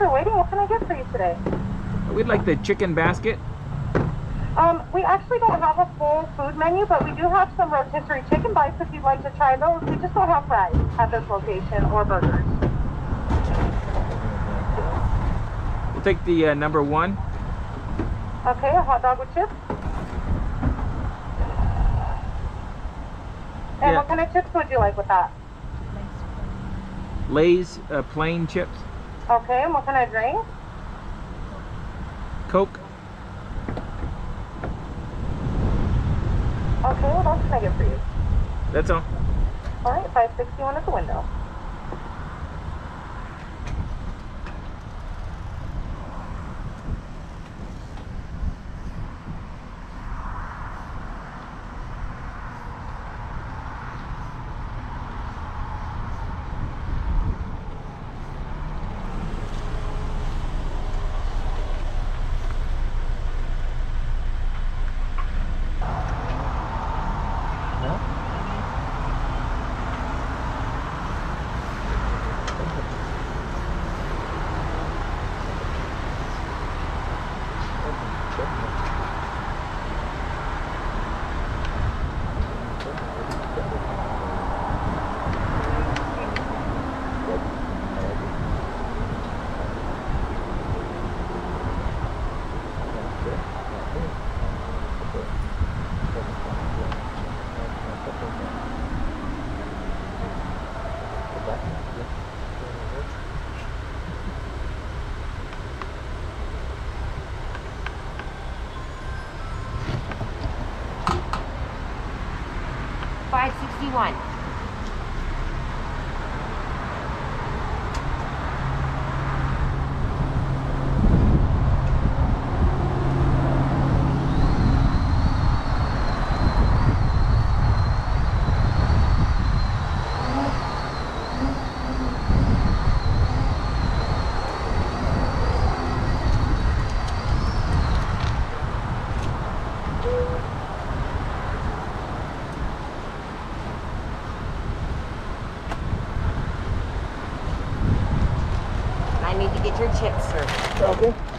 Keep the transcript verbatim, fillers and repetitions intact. for waiting. What can I get for you today? We'd like the chicken basket. Um, we actually don't have a full food menu, but we do have some rotisserie chicken bites if you'd like to try those. We just don't have fries at this location or burgers. We'll take the uh, number one. Okay, a hot dog with chips. And yeah. What kind of chips would you like with that? Lays, uh, plain chips. Okay, and what kind of drink? Coke. Okay, what else can I get for you? That's all. All right, five sixty-one at the window. five sixty-one. Need to get your chips, sir. Okay.